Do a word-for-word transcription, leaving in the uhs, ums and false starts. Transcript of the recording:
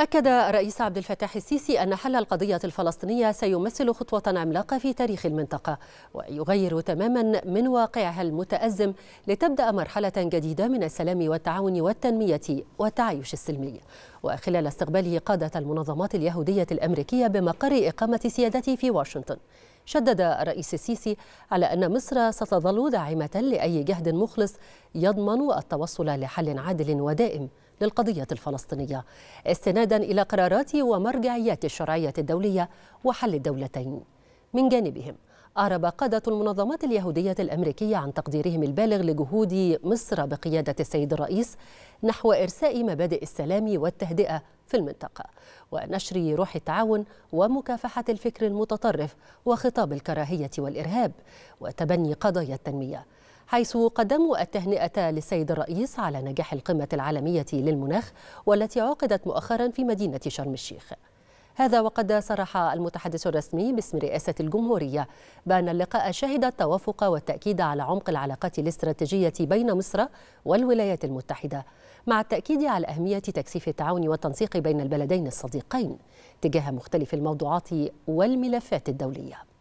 أكد الرئيس عبد الفتاح السيسي أن حل القضية الفلسطينية سيمثل خطوة عملاقة في تاريخ المنطقة ويغير تماما من واقعها المتأزم لتبدأ مرحلة جديدة من السلام والتعاون والتنمية والتعايش السلمي. وخلال استقباله قادة المنظمات اليهودية الأمريكية بمقر إقامة سيادته في واشنطن، شدد الرئيس السيسي على أن مصر ستظل داعمة لأي جهد مخلص يضمن التوصل لحل عادل ودائم للقضية الفلسطينية، استنادا إلى قرارات ومرجعيات الشرعية الدولية وحل الدولتين. من جانبهم، أعرب قادة المنظمات اليهودية الأمريكية عن تقديرهم البالغ لجهود مصر بقيادة السيد الرئيس نحو إرساء مبادئ السلام والتهدئة في المنطقة ونشر روح التعاون ومكافحة الفكر المتطرف وخطاب الكراهية والإرهاب وتبني قضايا التنمية، حيث قدموا التهنئة للسيد الرئيس على نجاح القمة العالمية للمناخ والتي عقدت مؤخرا في مدينة شرم الشيخ. هذا وقد صرح المتحدث الرسمي باسم رئاسة الجمهورية بأن اللقاء شهد التوافق والتأكيد على عمق العلاقات الاستراتيجية بين مصر والولايات المتحدة، مع التأكيد على أهمية تكثيف التعاون والتنسيق بين البلدين الصديقين تجاه مختلف الموضوعات والملفات الدولية.